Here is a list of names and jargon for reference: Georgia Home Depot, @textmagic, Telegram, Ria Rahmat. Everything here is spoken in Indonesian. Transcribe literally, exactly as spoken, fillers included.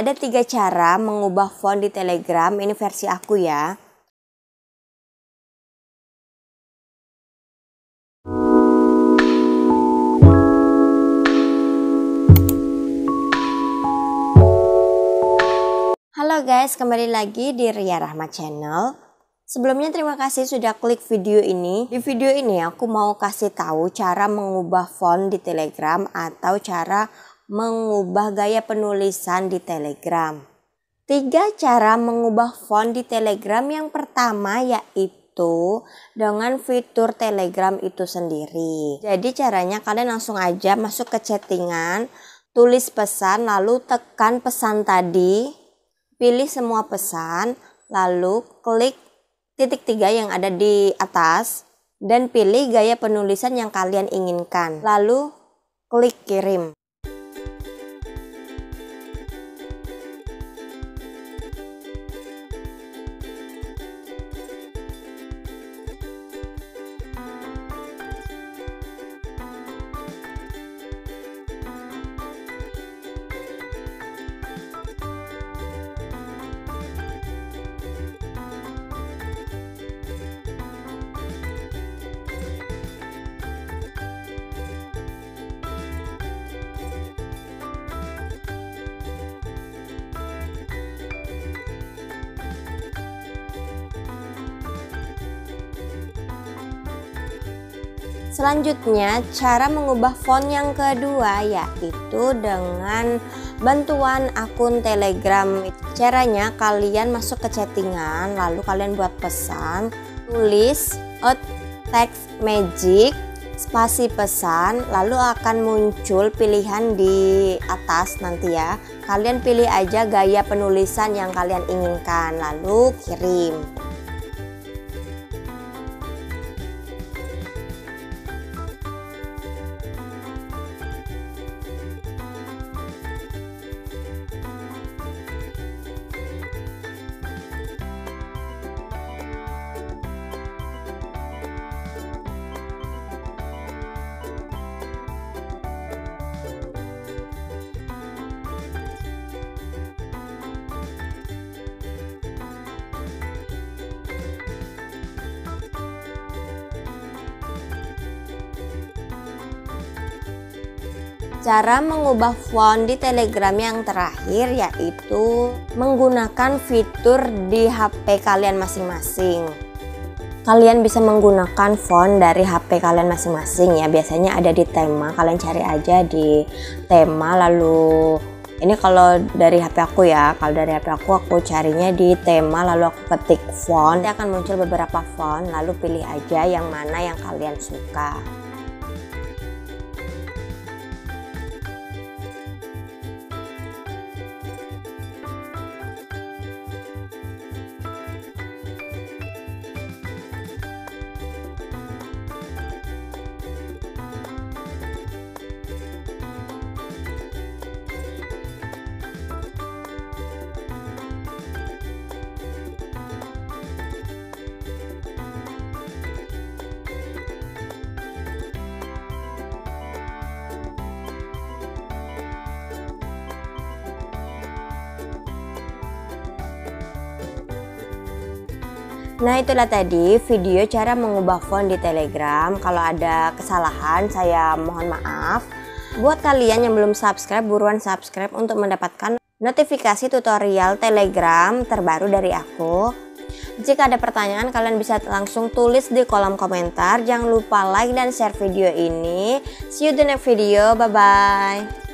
Ada tiga cara mengubah font di Telegram, ini versi aku ya. Halo guys, kembali lagi di Ria Rahmat Channel. Sebelumnya terima kasih sudah klik video ini. Di video ini aku mau kasih tahu cara mengubah font di Telegram atau cara mengubah gaya penulisan di Telegram. Tiga cara mengubah font di Telegram. Yang pertama yaitu dengan fitur Telegram itu sendiri. Jadi caranya kalian langsung aja masuk ke chattingan, tulis pesan, lalu tekan pesan tadi, pilih semua pesan, lalu klik titik tiga yang ada di atas dan pilih gaya penulisan yang kalian inginkan, lalu klik kirim. Selanjutnya, cara mengubah font yang kedua yaitu dengan bantuan akun Telegram. Caranya kalian masuk ke chattingan, lalu kalian buat pesan, tulis at textmagic, spasi pesan, lalu akan muncul pilihan di atas nanti ya. Kalian pilih aja gaya penulisan yang kalian inginkan, lalu kirim. Cara mengubah font di Telegram yang terakhir yaitu menggunakan fitur di H P kalian masing-masing. Kalian bisa menggunakan font dari H P kalian masing-masing ya. Biasanya ada di tema, kalian cari aja di tema, lalu ini kalau dari H P aku ya, kalau dari H P aku aku carinya di tema lalu aku ketik font. Nanti akan muncul beberapa font, lalu pilih aja yang mana yang kalian suka. Nah, itulah tadi video cara mengubah font di Telegram. Kalau ada kesalahan saya mohon maaf. Buat kalian yang belum subscribe, buruan subscribe untuk mendapatkan notifikasi tutorial Telegram terbaru dari aku. Jika ada pertanyaan kalian bisa langsung tulis di kolom komentar. Jangan lupa like dan share video ini. See you the next video, bye bye.